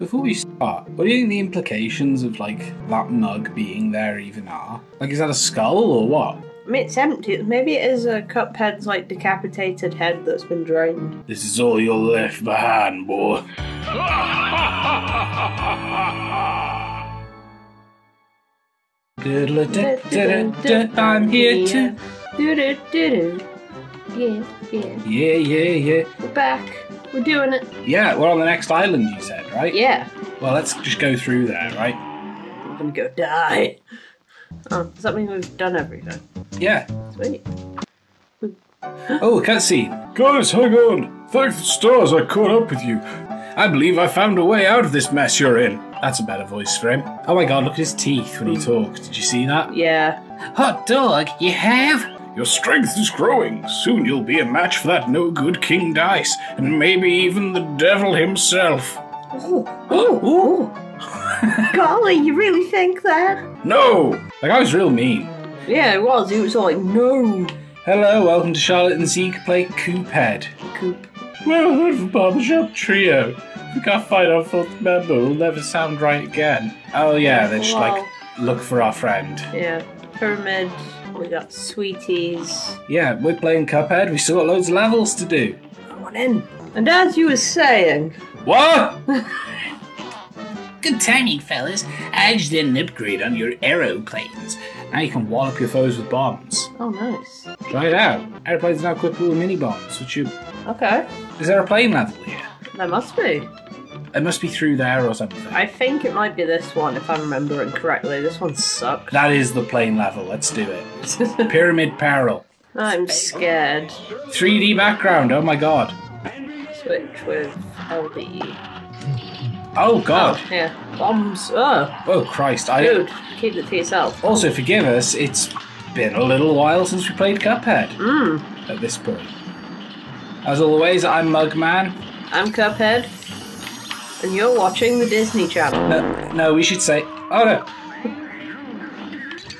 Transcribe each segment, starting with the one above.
Before we start, what do you think the implications of, like, that mug being there even are? Like, is that a skull or what? I mean, it's empty. Maybe it is a Cuphead's, like, decapitated head that's been drained. This is all you're left behind, boy. I'm here too. Yeah, yeah. Yeah, yeah, yeah. We're back. We're doing it. Yeah, we're on the next island, you said, right? Yeah. Well, let's just go through there, right? I'm gonna go die. Oh, does that mean we've done everything? Yeah. Sweet. Oh, cutscene. Guys, hang on. Thanks for the stars I caught up with you. I believe I found a way out of this mess you're in. That's a better voice for him. Oh my god, look at his teeth when he talks. Did you see that? Yeah. Hot dog, you have? Your strength is growing. Soon you'll be a match for that no-good King Dice, and maybe even the devil himself. Ooh, ooh, ooh. Golly, you really think that? No! That guy was real mean. Yeah, it was. He was like, no. Hello, welcome to Charlotte and Zeke play Cuphead. Coop. Well, the barbershop trio. If we can't find our fourth member, we'll never sound right again. Oh yeah, they just like, look for our friend. Yeah, pyramid. We got sweeties. Yeah, we're playing Cuphead. We still got loads of levels to do. Come on in. And as you were saying... What? Good timing, fellas. I just did an upgrade on your aeroplanes. Now you can wallop your foes with bombs. Oh, nice. Try it out. Aeroplanes are now equipped with mini-bombs, which you... Okay. Is there a plane level here? There must be. It must be through there or something. I think it might be this one, if I'm remembering correctly. This one sucks. That is the plane level. Let's do it. Pyramid Peril. I'm scared. 3D background. Oh, my God. Switch with LDE. Oh, God. Oh, yeah. Bombs. Oh. Oh, Christ. Dude, keep it to yourself. Also, forgive us. It's been a little while since we played Cuphead. Mm. At this point. As always, I'm Mugman. I'm Cuphead. And you're watching the Disney Channel. No, we should say... Oh, no.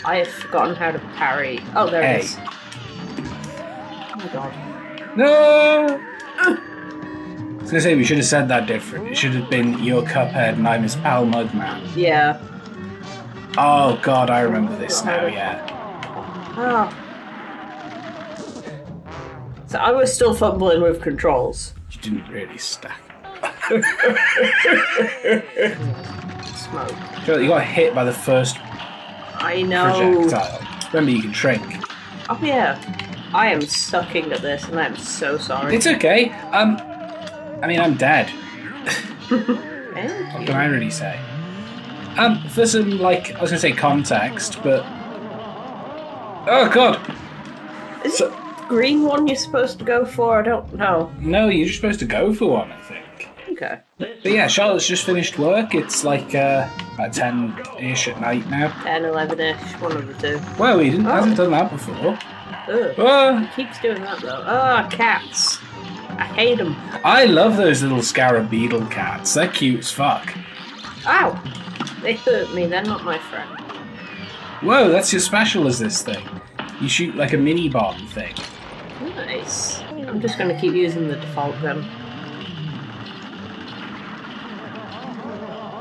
I have forgotten how to parry. Oh, there it is. Oh, my God. No! I was going to say, we should have said that different. It should have been, you're Cuphead and I'm his pal Mugman. Yeah. Oh, God, I remember this now, yeah. Oh. So I was still fumbling with controls. You didn't really stack. Smoke. You got hit by the first projectile. Remember, you can shrink. Oh yeah, I am sucking at this, and I'm so sorry. It's okay. I mean, I'm dead. What can I really say? For some like, I was gonna say context, but oh god. Is it the green one you're supposed to go for? I don't know. No, you're just supposed to go for one, I think. Okay. But yeah, Charlotte's just finished work. It's like about 10-ish at night now. 10, 11-ish, one of the two. Well, he hasn't done that before. Ugh. Oh. He keeps doing that, though. Ah, oh, cats. I hate them. I love those little scarab beetle cats. They're cute as fuck. Ow. They hurt me. They're not my friend. Whoa, that's your special as this thing. You shoot like a mini-bomb thing. Nice. I'm just going to keep using the default gun.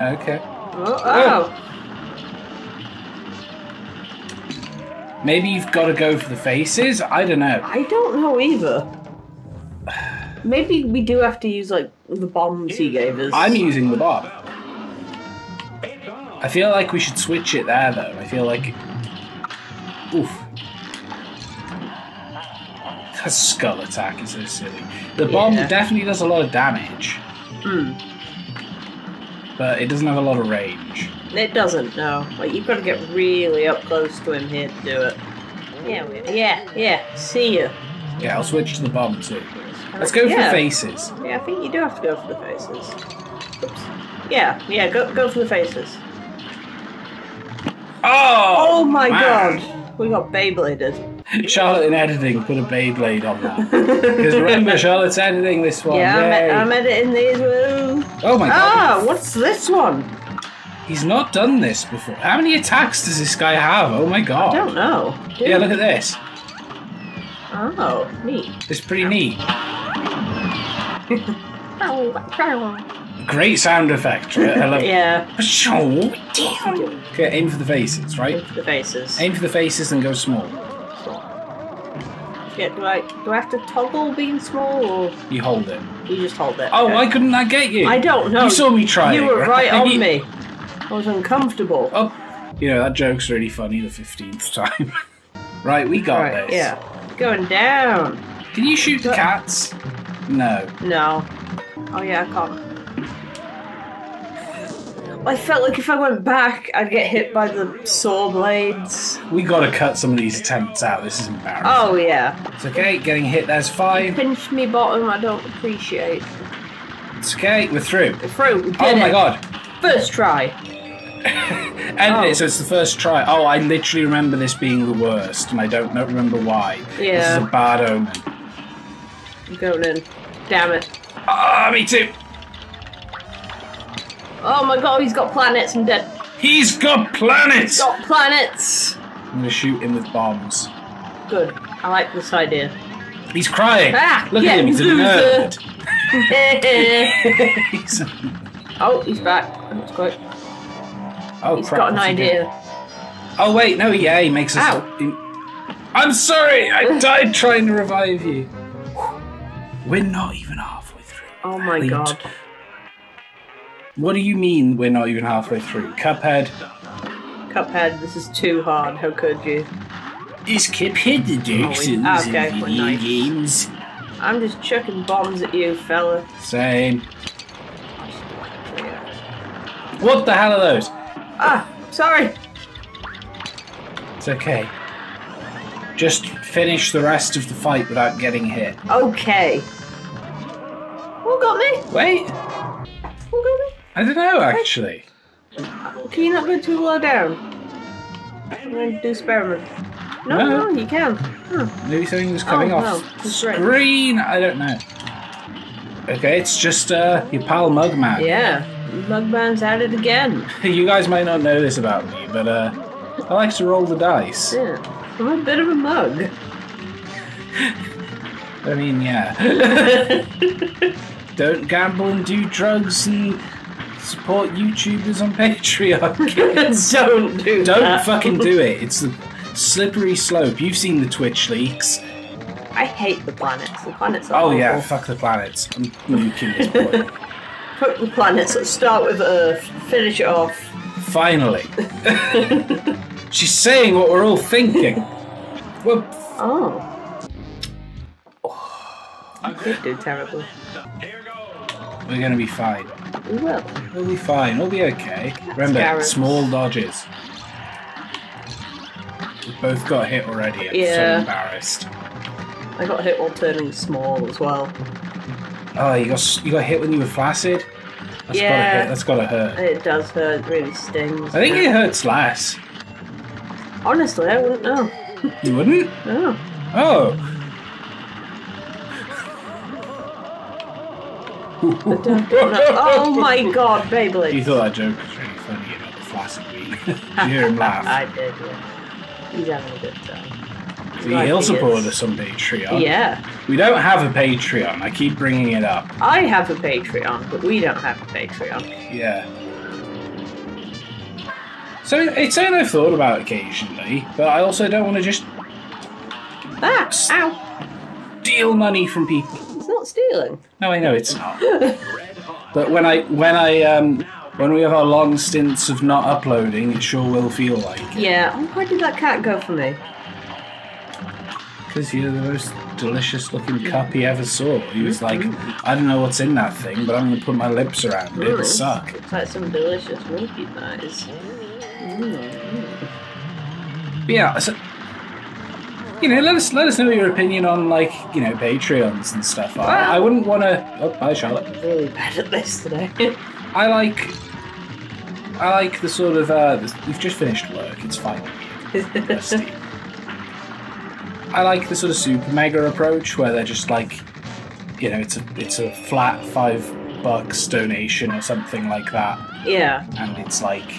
Okay. Oh, oh! Maybe you've got to go for the faces? I don't know. I don't know either. Maybe we do have to use, like, the bombs he gave us. I'm using the bomb. I feel like we should switch it there, though. I feel like... Oof. That skull attack is so silly. The bomb definitely does a lot of damage. Hmm. But it doesn't have a lot of range. It doesn't, no. Like, you've got to get really up close to him here to do it. Yeah, yeah. See ya. Yeah, I'll switch to the bomb too. Let's go for the faces. Yeah, I think you do have to go for the faces. Oops. Yeah. Go for the faces. Oh! Oh my God! We got Beybladed. Charlotte in editing put a Beyblade on that. Because remember, Charlotte's editing this one. Yeah, I'm editing these. Woo. Oh my God. Ah, what's this one? He's not done this before. How many attacks does this guy have? Oh my God. I don't know. Dude. Yeah, look at this. Oh, neat. It's pretty neat. Great sound effect. I love it. Yeah. Show down. Okay, aim for the faces, right? Aim for the faces. Aim for the faces and go small. Yeah, do I have to toggle being small or? You hold it. You just hold it. Oh, okay. Why couldn't I get you? I don't know. You saw me try. You were right on me. I was uncomfortable. Oh, you know, that joke's really funny the 15th time. Right, we got this. Yeah. Going down. Can you shoot the cats? No. No. Oh yeah, I can't. I felt like if I went back, I'd get hit by the saw blades. We gotta cut some of these attempts out. This is embarrassing. Oh yeah. It's okay. Getting hit. There's 5. You pinched me bottom. I don't appreciate. It's okay. We're through. We're through. We did it. Oh my god. First try. So it's the first try. Oh, I literally remember this being the worst, and I don't remember why. Yeah. This is a bad omen. I'm going in. Damn it. Ah, me too. Oh my god, he's got planets. I'm dead. He's got planets! He's got planets! I'm gonna shoot him with bombs. Good. I like this idea. He's crying. Ah, look at him, he's a nerd. He's oh, he's back. That's great. Oh, he's got an idea. Oh wait, no, yeah, he makes us... Ow. I'm sorry, I died trying to revive you. We're not even halfway through. Oh my god. What do you mean we're not even halfway through? Cuphead. Cuphead, this is too hard, how could you? Is Cuphead the Jacksons in video games? I'm just chucking bombs at you, fella. Same. What the hell are those? Ah, sorry. It's okay. Just finish the rest of the fight without getting hit. Okay. Who got me? Wait. Who got me? I don't know, actually. Can you not go too low down? I'm going to do experiment. No, you can. Maybe something was coming off screen. Right. I don't know. Okay, it's just your pal Mugman. Yeah, Mugman's at it again. You guys might not know this about me, but I like to roll the dice. Yeah, I'm a bit of a mug. I mean, yeah. Don't gamble and do drugs and support YouTubers on Patreon. Kids. Don't fucking do it. It's the slippery slope. You've seen the Twitch leaks. I hate the planets. The planets are awful. Yeah, fuck the planets. I'm nuking this point. Fuck the planets. Let's start with Earth. Finish it off. Finally. She's saying what we're all thinking. Well, I could do terribly. We're going to be fine. We will. We'll be fine. We'll be okay. That's remember, carrots. Small dodges. We've both got hit already. I'm so embarrassed. I got hit while turning small as well. Oh, you got hit when you were flaccid? That's gotta hurt. That's gotta hurt. It does hurt. It really stings. I think it hurts less. Honestly, I wouldn't know. You wouldn't? No. Oh. Oh my god, Beyblade. You thought that joke was really funny about the flaccid being. You hear him laugh. I did, yeah. He's having a good time. See, he'll support us on Patreon. Yeah. We don't have a Patreon. I keep bringing it up. I have a Patreon, but we don't have a Patreon. Yeah. So it's something I've thought about occasionally, but I also don't want to just... steal money from people. It's not stealing. No, I know it's not. But when we have our long stints of not uploading, it sure will feel like it. Yeah. Oh, why did that cat go for me? Because you're the most delicious looking cup he ever saw. He was like, I don't know what's in that thing, but I'm going to put my lips around it. It'll suck. It's like some delicious milky pies. Yeah, so, you know, let us know your opinion on, like, you know, Patreons and stuff. Wow. I wouldn't want to... Oh, hi, Charlotte. I'm really bad at this today. I like the sort of... You've just finished work. It's fine. I like the sort of super mega approach where they're just like, you know, it's a flat $5 donation or something like that. Yeah. And it's like...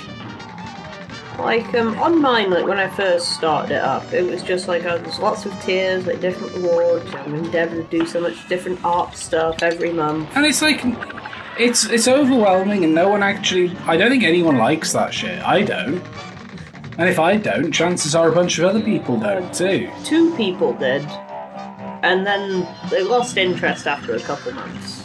on mine, like, when I first started it up, it was just like, there's lots of tiers, like, different awards, and I'm endeavouring to do so much different art stuff every month. And it's like, It's overwhelming, and no one actually... I don't think anyone likes that shit. I don't. And if I don't, chances are a bunch of other people don't, too. Two people did. And then they lost interest after a couple months.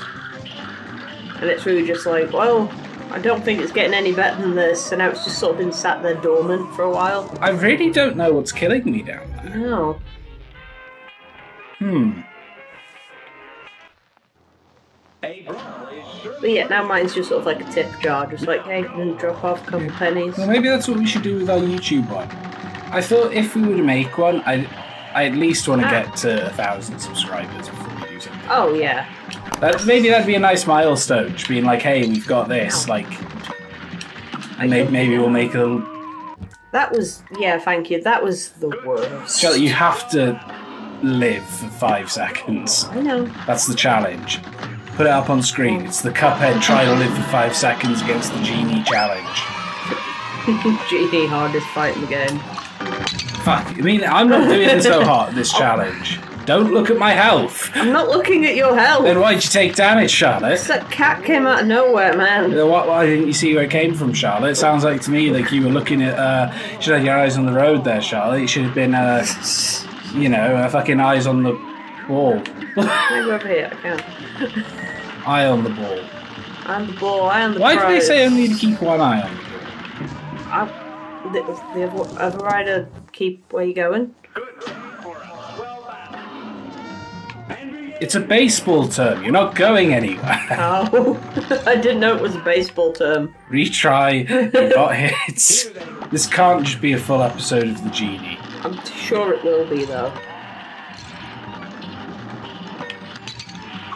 And it's really just like, well, I don't think it's getting any better than this, and now it's just sort of been sat there dormant for a while. I really don't know what's killing me down there. No. But yeah, now mine's just sort of like a tip jar, just like, hey, didn't drop off a couple pennies. Well, maybe that's what we should do with our YouTube one. I thought if we were to make one, I at least want to get to 1,000 subscribers before we do something. Oh, yeah. Maybe that'd be a nice milestone, just being like, hey, we've got this, like, and maybe we'll make a little... That was, yeah, thank you, that was the worst. Charlotte, you have to live for 5 seconds. I know. That's the challenge. Put it up on screen. It's the Cuphead try to live for 5 seconds against the Genie challenge. Genie, hardest fight in the game. Fuck, I mean, I'm not doing it so hard, this challenge. Don't look at my health. I'm not looking at your health. Then why'd you take damage, Charlotte? That cat came out of nowhere, man. Why didn't you see where it came from, Charlotte? It sounds like to me like you were looking at, you should have your eyes on the road there, Charlotte. You should have been, you know, fucking eyes on the ball. Maybe over here, I can't. Eye on the ball. Eye on the ball, eye on the prize. Why do they say only to keep one eye on the ball? The other rider, keep where you're going. It's a baseball term, you're not going anywhere. Oh, I didn't know it was a baseball term. Retry, you got hits. This can't just be a full episode of The Genie. I'm sure it will be, though.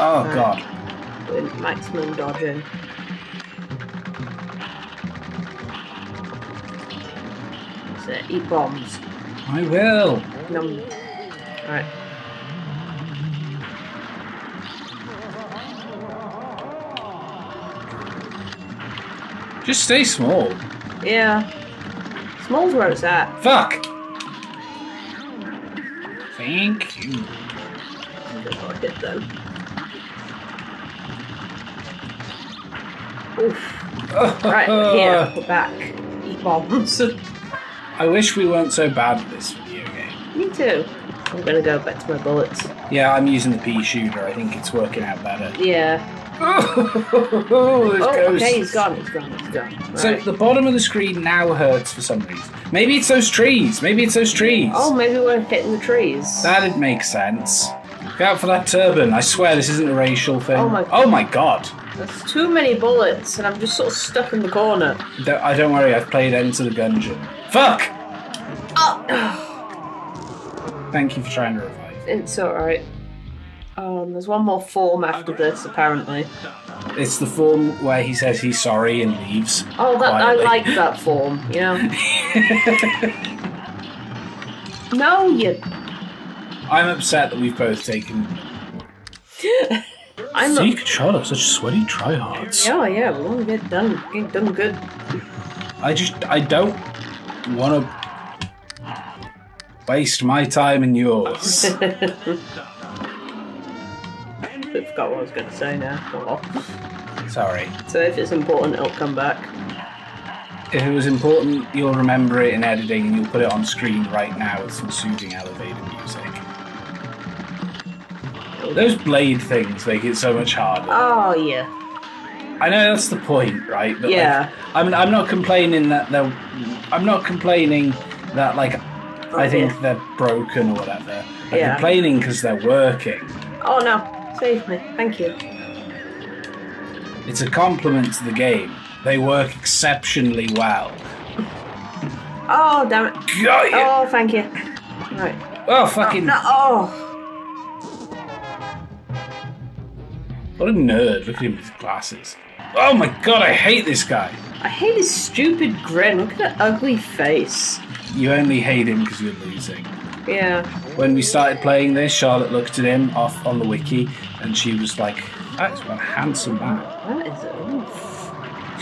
Oh, God. Maximum dodging. So, eat bombs. I will. Alright. Just stay small. Yeah. Small's where it's at. Fuck! Thank you. I don't know what I did, though. Oof. Right, here, we're back. Eat bombs. I wish we weren't so bad at this video game. Me too. I'm gonna go back to my bullets. Yeah, I'm using the pea shooter. I think it's working out better. Yeah. Okay, he's gone, he's gone, he's gone. Right. So the bottom of the screen now hurts for some reason. Maybe it's those trees. Maybe it's those trees. Oh, maybe we're hitting the trees. That'd make sense. Look out for that turban. I swear this isn't a racial thing. Oh my God. Oh my God. There's too many bullets, and I'm just sort of stuck in the corner. Don't worry, I've played End of the Gungeon. Fuck! Oh. Thank you for trying to revive. It's alright. There's one more form after this, apparently. It's the form where he says he's sorry and leaves. Oh, that, I like that form, you know. No, you... I'm upset that we've both taken... Zeke and Charlotte are such sweaty tryhards. Oh yeah, we want to get done. Get done good. I don't want to waste my time and yours. I forgot what I was going to say now. Oh. Sorry. So if it's important, it'll come back. If it was important, you'll remember it in editing and you'll put it on screen right now with some soothing elevator music. Those blade things make it so much harder. Oh, yeah. I know that's the point, right? But yeah. Like, I'm not complaining that they're... I'm not complaining that, like, I think they're broken or whatever. I'm complaining because they're working. Oh, no. Save me. Thank you. It's a compliment to the game. They work exceptionally well. Oh, damn it. Got you. Oh, thank you. Right. Oh, fucking... No, no. Oh. What a nerd, look at him with his glasses. Oh my God, I hate this guy. I hate his stupid grin, look at that ugly face. You only hate him because you're losing. Yeah. When we started playing this, Charlotte looked at him off on the wiki and she was like, that's a handsome man. That is a...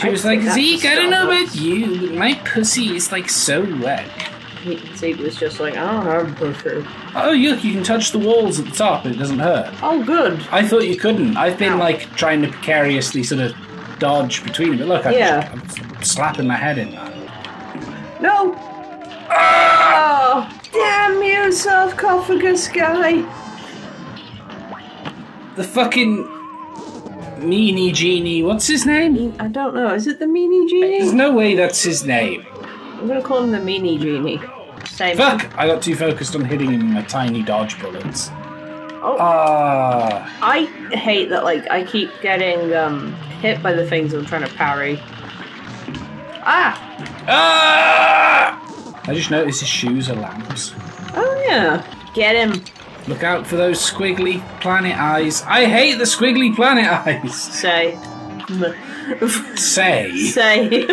She was like, Zeke, I don't know about you, but my pussy is like so wet. Zeke was just like, I don't have a pussy. Oh, look, you can touch the walls at the top and it doesn't hurt. Oh, good. I thought you couldn't. I've been, like, trying to precariously sort of dodge between them. But look, I'm slapping my head in that. No! Ah! Oh, damn you, sarcophagus guy! The fucking... Meanie Genie, what's his name? I don't know, is it the Meanie Genie? There's no way that's his name. I'm gonna call him the Meanie Genie. Same. Fuck! Him. I got too focused on hitting him with my tiny dodge bullets. Oh. I hate that, like, I keep getting hit by the things I'm trying to parry. Ah! Ah! I just noticed his shoes are lamps. Oh yeah, get him. Look out for those squiggly planet eyes. I hate the squiggly planet eyes. Say. Say. Say.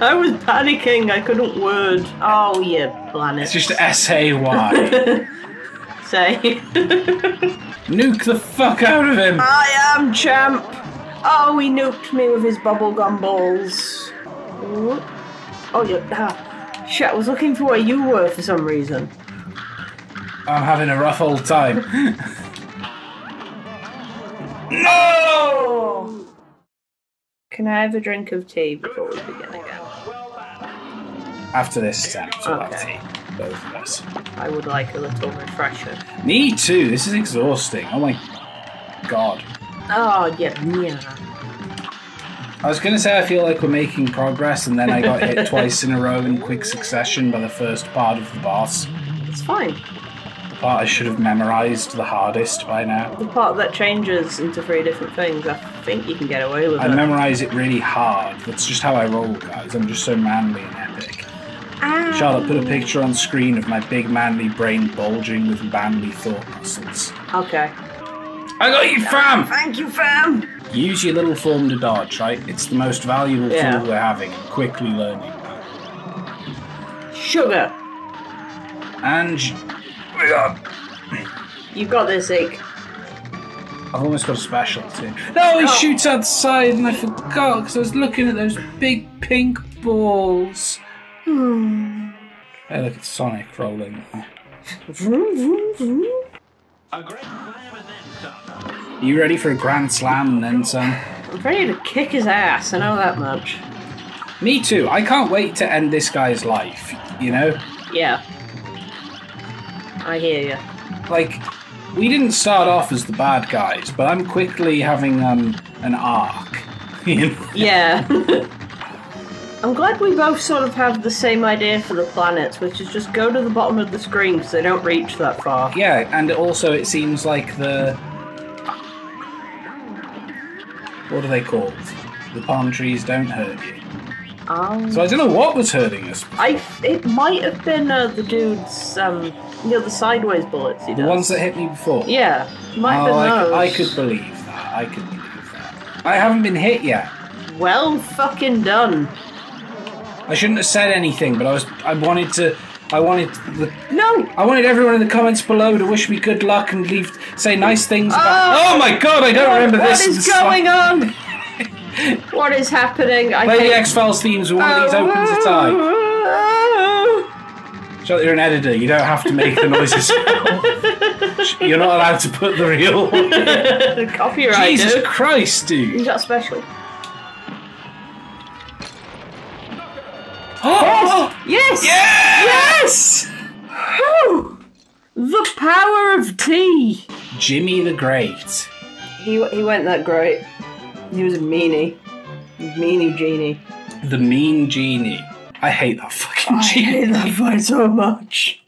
I was panicking. I couldn't word. Oh, you planet. It's just S-A-Y. Say. Nuke the fuck out of him. I am champ. Oh, he nuked me with his bubblegum balls. Oh, yeah. Ah. Shit, I was looking for where you were for some reason. I'm having a rough old time. No! Can I have a drink of tea before we begin again? After this step, so okay. Tea. Both of us. I would like a little refresher. Me too. This is exhausting. Oh my god. Oh yeah, yeah. I was gonna say I feel like we're making progress, and then I got hit twice in a row in quick succession by the first part of the boss. It's fine. The part I should have memorised the hardest by now. The part that changes into three different things. I think you can get away with it. I memorise it really hard. That's just how I roll, guys. I'm just so manly and epic. Ah. Charlotte, put a picture on screen of my big manly brain bulging with manly thought muscles. Okay. I got you, fam! Thank you, fam! Use your little form to dodge, right? It's the most valuable tool we're having. Quickly learning that. Sugar! And... You've got this, Zeke. I've almost got a special too. No, he shoots outside, and I forgot because I was looking at those big pink balls. Hmm. Hey, look, it's Sonic rolling. Vroom, vroom, vroom. A grand slam and then some. Are you ready for a grand slam and then some? I'm ready to kick his ass. I know that much. Me too. I can't wait to end this guy's life. You know? Yeah. I hear you. Like, we didn't start off as the bad guys, but I'm quickly having an arc. Yeah. I'm glad we both sort of have the same idea for the planets, which is just go to the bottom of the screen because they don't reach that far. Yeah, and also it seems like the... What are they called? The palm trees don't hurt you. So I don't know what was hurting us. It might have been the dude's, you know, the sideways bullets he does. The ones that hit me before? Yeah. Might have been those. I could believe that. I could believe that. I haven't been hit yet. Well fucking done. I shouldn't have said anything, but I wanted everyone in the comments below to wish me good luck and say nice things about... Oh my god, I don't remember this. What is going on? What is happening? Play the X-Files themes with one of these opens at a time. Charlotte, you're an editor. You don't have to make the noises. You're not allowed to put the real one in. Copyright. Jesus Christ, dude. Is that special? Oh! Yes! Yes! Yes! Oh, the power of tea. Djimmi the Great. He went that great. He was a meanie. Meanie Genie. The mean genie. I hate that fucking genie. I hate that fight so much.